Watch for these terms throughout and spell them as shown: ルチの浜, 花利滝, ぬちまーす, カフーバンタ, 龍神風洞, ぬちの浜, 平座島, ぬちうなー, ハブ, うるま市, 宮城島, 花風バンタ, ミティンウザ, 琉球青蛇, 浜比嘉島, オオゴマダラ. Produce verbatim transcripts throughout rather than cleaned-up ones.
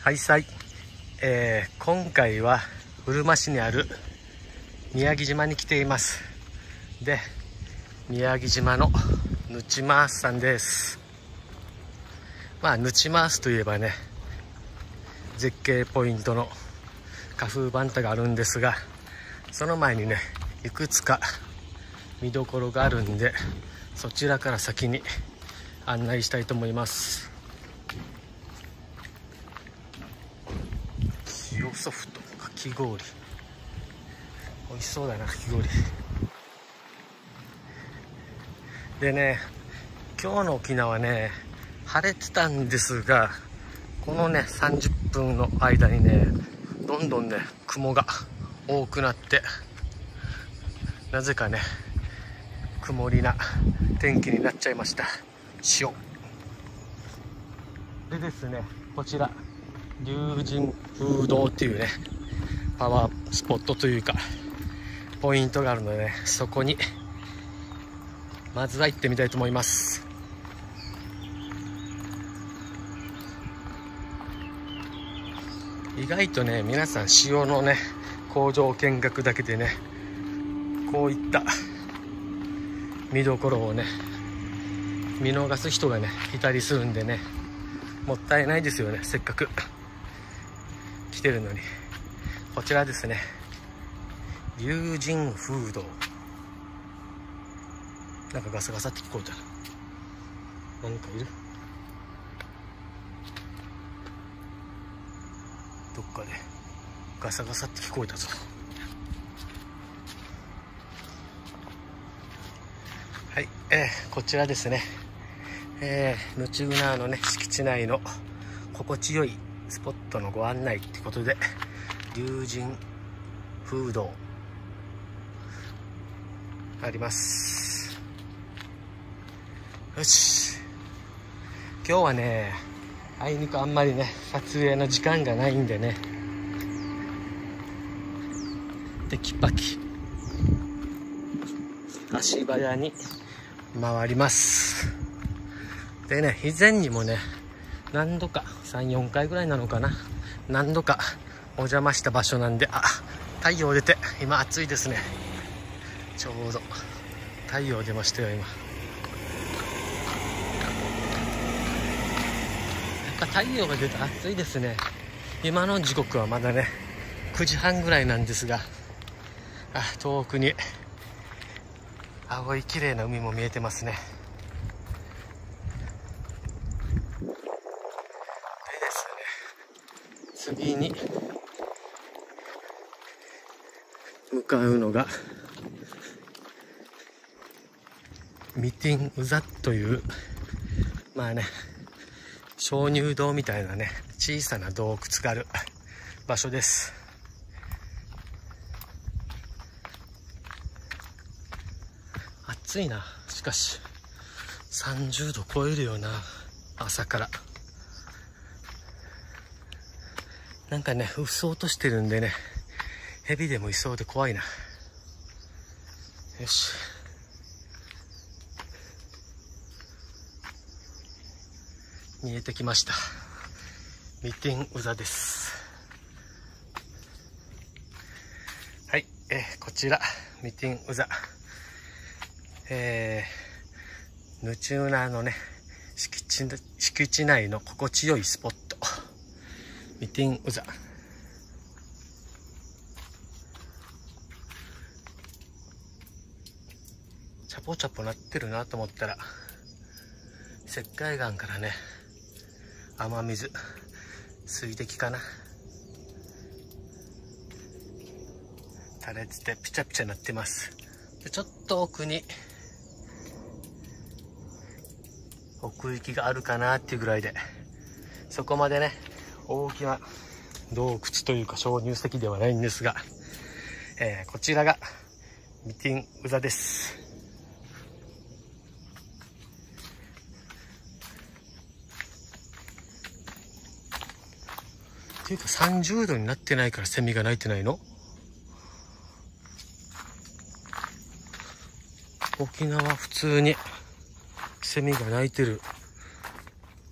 はいさい、えー、今回はうるま市にある宮城島に来ています。で、宮城島のぬちまーすさんです。まあぬちまーすといえばね、絶景ポイントの花風バンタがあるんですが、その前にねいくつか見どころがあるんで、そちらから先に案内したいと思います。塩ソフトかき氷、美味しそうだなかき氷でね、今日の沖縄ね晴れてたんですが、このねさんじゅっぷんの間にねどんどんね雲が多くなって、なぜかね曇りな天気になっちゃいました。塩でですね、こちら龍神風洞っていうねパワースポットというかポイントがあるので、ね、そこにまずは行ってみたいと思います。意外とね皆さん塩のね工場見学だけでね、こういった見どころをね見逃す人がねいたりするんでね、もったいないですよね、せっかく来てるのに。こちらですね、龍神風洞。なんかガサガサって聞こえた。何かいる？どっかでガサガサって聞こえたぞ。はい、えー、こちらですね、えー、ぬちうなーのね敷地内の心地よいスポットのご案内ってことで、龍神風洞あります。よし、今日はねあいにくあんまりね撮影の時間がないんでね、テキパキ足早に回ります。でね、以前にもね何度かさん、よんかいぐらいなのかな、何度かお邪魔した場所なんで、あ、太陽出て今暑いですね。ちょうど太陽出ましたよ今。やっぱ太陽が出て暑いですね。今の時刻はまだねくじはんぐらいなんですが、あ、遠くに青い綺麗な海も見えてますね。次に向かうのがミティンウザという、まあね鍾乳洞みたいなね小さな洞窟がある場所です。暑いな、しかしさんじゅうど超えるよな朝から。なんかね、うっそうとしてるんでね、ヘビでもいそうで怖いな。よし。見えてきました。ミティンウザです。はい、えー、こちら、ミティンウザ。えー、ぬちうなのね、敷地、敷地内の心地よいスポット。ミティンウザ。チャポチャポなってるなと思ったら、石灰岩からね雨水、水滴かな垂れててピチャピチャなってます。でちょっと奥に奥行きがあるかなっていうぐらいで、そこまでね大きな洞窟というか鍾乳石ではないんですが、えー、こちらがミティンウザです。っていうかさんじゅうどになってないからセミが鳴いてないの？沖縄普通にセミが鳴いてる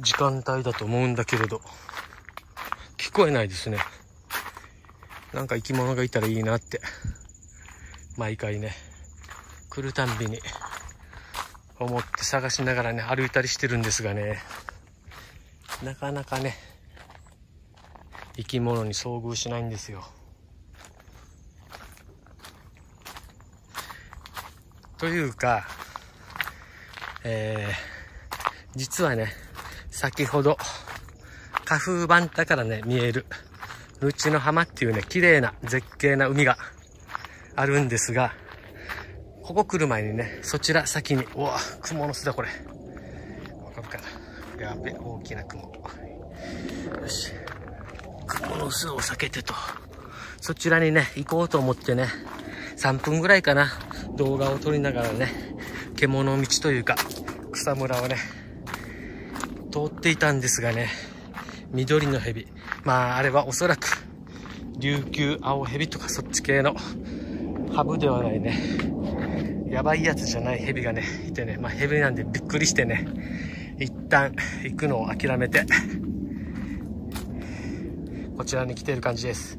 時間帯だと思うんだけれど。聞こえないですね。なんか生き物がいたらいいなって毎回ね、来るたんびに思って探しながらね、歩いたりしてるんですがね、なかなかね生き物に遭遇しないんですよ。というか、えー、実はね、先ほど花風番田からね見えるルチの浜っていうね、綺麗な絶景な海があるんですが、ここ来る前にね、そちら先に、うわ、クモの巣だこれ。わかるかな？やべ、大きなクモ。よし。クモの巣を避けてと。そちらにね、行こうと思ってね、さんぷんぐらいかな、動画を撮りながらね、獣道というか、草むらをね、通っていたんですがね、緑の蛇。まあ、あれはおそらく、琉球青蛇とかそっち系のハブではないね、やばいやつじゃない蛇がね、いてね、まあ蛇なんでびっくりしてね、一旦行くのを諦めて、こちらに来ている感じです。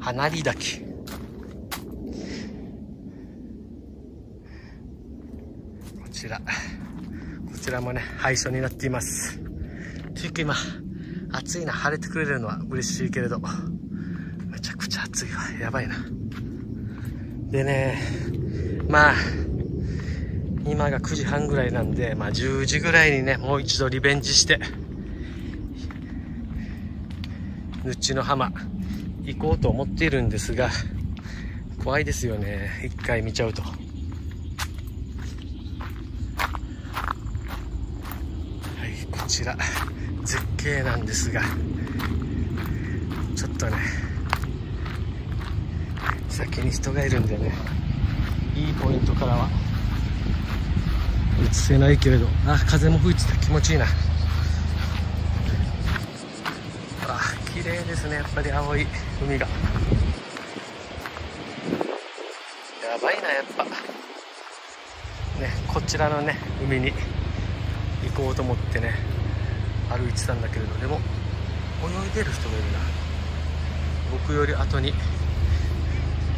花利滝。こちら、こちらもね、廃所になっています。というか今、暑いな、晴れてくれるのは嬉しいけれど、めちゃくちゃ暑いわ、やばいな。でね、まあ、今がくじはんぐらいなんで、まあじゅうじぐらいにね、もう一度リベンジして、ぬちの浜行こうと思っているんですが、怖いですよね、一回見ちゃうと。はい、こちら、絶景なんですが、ちょっとね、先に人がいるんでね、いいポイントからは映せないけれど、あ、風も吹いてた、気持ちいいな。あ、綺麗ですね、やっぱり青い海が。やばいな、やっぱね、こちらのね海に行こうと思ってね歩いてたんだけれど、でも泳いでる人もいるな、僕より後に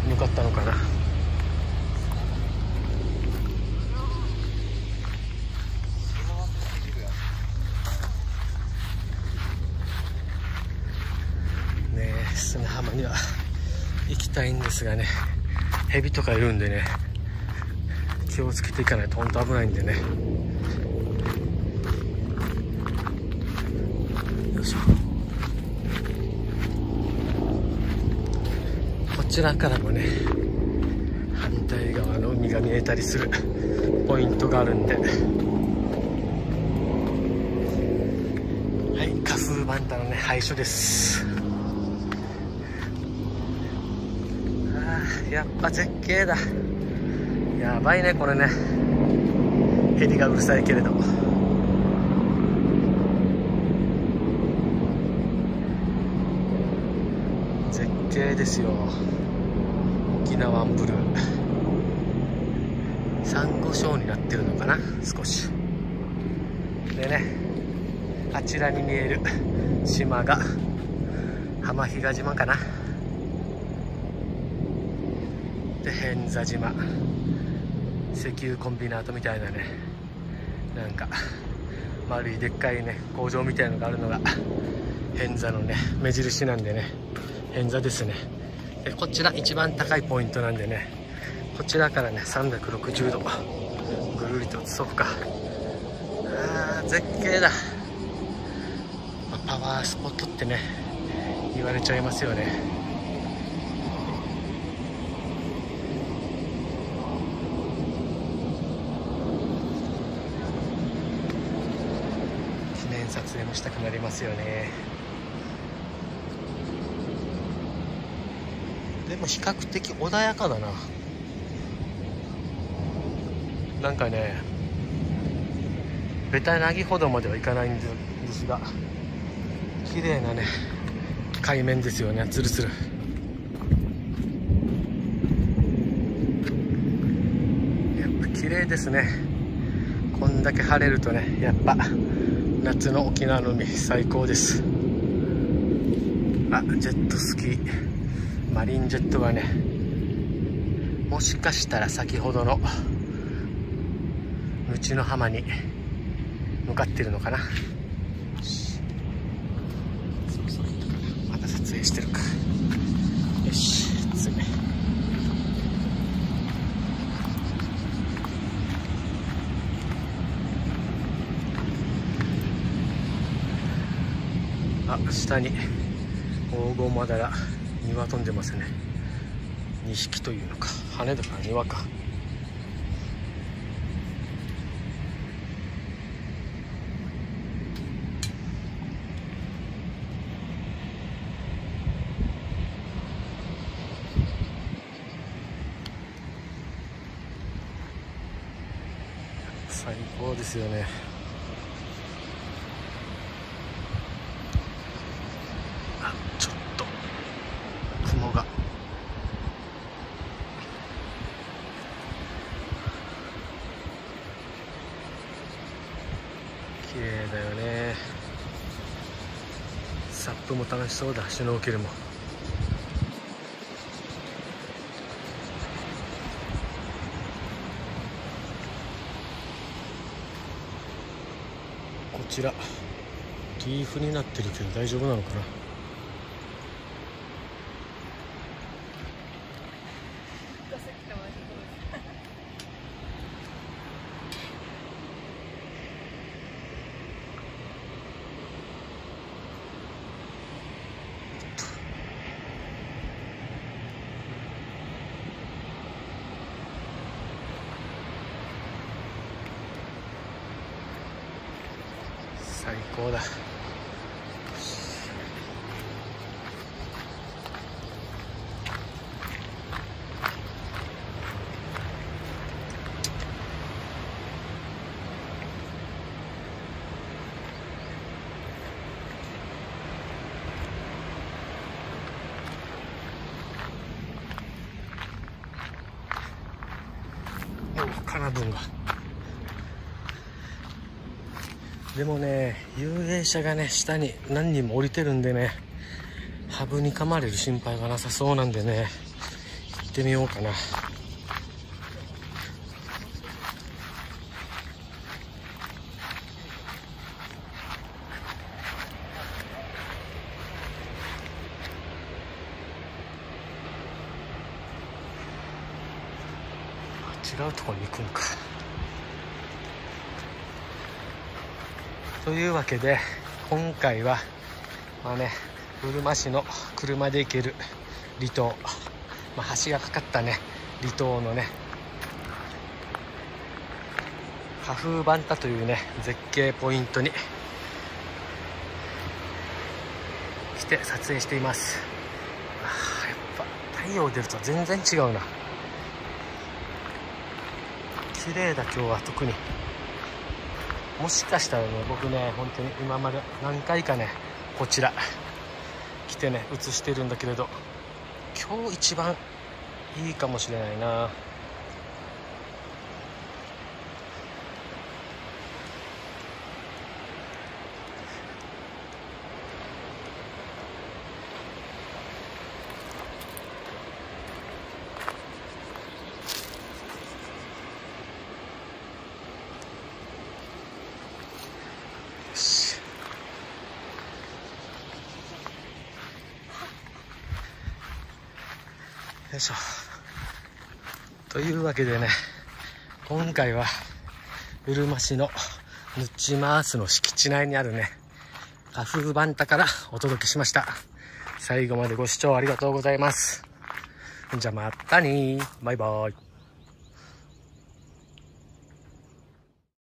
向かったのかな。砂浜には行きたいんですがね、ヘビとかいるんでね、気をつけていかないと本当危ないんでね。よいしょ。こちらからもね、反対側の海が見えたりするポイントがあるんで、はい、花風番田のね廃所です。やっぱ絶景だ。やばいねこれね、ヘリがうるさいけれど、絶景ですよ、沖縄アンブルー。サンゴ礁になってるのかな、少しでね、あちらに見える島が浜比嘉島かな、で平座島、石油コンビナートみたいなね、なんか丸いでっかいね工場みたいのがあるのが平座のね目印なんでね、平座ですね。でこちら一番高いポイントなんでね、こちらからねさんびゃくろくじゅうどぐるりとそっか。あー、絶景だ、まあ、パワースポットってね言われちゃいますよね。撮影もしたくなりますよね。でも比較的穏やかだな。なんかね、ベタなぎほどまではいかないんですが、綺麗なね海面ですよね、ツルツル。やっぱ綺麗ですね。こんだけ晴れるとね、やっぱ夏の沖縄の海最高です。あ、ジェットスキー、マリンジェットがね、もしかしたら先ほどのムチュノ浜に向かってるのかな。まだ撮影してるか。よし、次ね。あ、下にオオゴマダラ庭飛んでますね。にひきというのか、羽だから庭か。最高ですよね。あ、ちょっと雲が。綺麗だよね。サップも楽しそうだ、シュノーケルも。こちらリーフになってるけど大丈夫なのかな。最高だ。お、カナブンが。でもね、遊泳者がね、下に何人も降りてるんでね、ハブに噛まれる心配がなさそうなんでね、行ってみようかな。違うところに行くんか。というわけで今回はまあね、うるま市の車で行ける離島、まあ、橋がかかったね離島のねカフーバンタというね絶景ポイントに来て撮影しています。あ、やっぱ太陽出ると全然違うな。綺麗だ今日は特に。もしかしたらね、僕ね、本当に今まで何回かね、こちら来てね、写してるんだけれど、今日一番いいかもしれないな。よいしょ。というわけでね、今回はうるま市のヌッチマースの敷地内にあるねカフーバンタからお届けしました。最後までご視聴ありがとうございます。じゃあまたねー、バイバーイ。